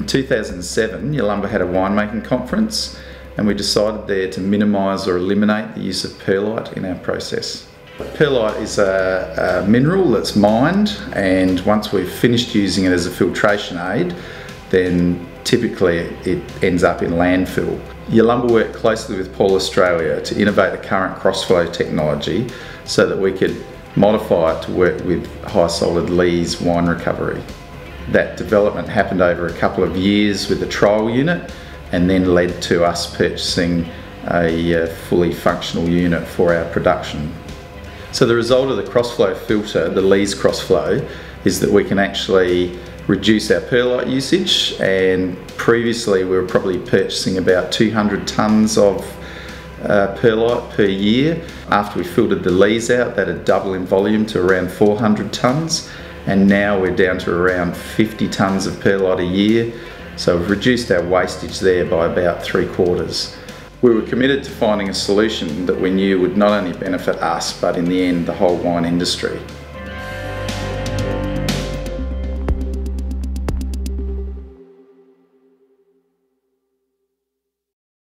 In 2007, Yalumba had a winemaking conference and we decided there to minimise or eliminate the use of perlite in our process. Perlite is a mineral that's mined, and once we've finished using it as a filtration aid, then typically it ends up in landfill. Yalumba worked closely with Paul Australia to innovate the current crossflow technology so that we could modify it to work with high solid lees wine recovery. That development happened over a couple of years with a trial unit and then led to us purchasing a fully functional unit for our production. So the result of the crossflow filter, the lees crossflow, is that we can actually reduce our perlite usage, and previously we were probably purchasing about 200 tonnes of perlite per year. After we filtered the lees out, that had doubled in volume to around 400 tonnes, and now we're down to around 50 tonnes of perlite a year, so we've reduced our wastage there by about 3/4. We were committed to finding a solution that we knew would not only benefit us but in the end the whole wine industry.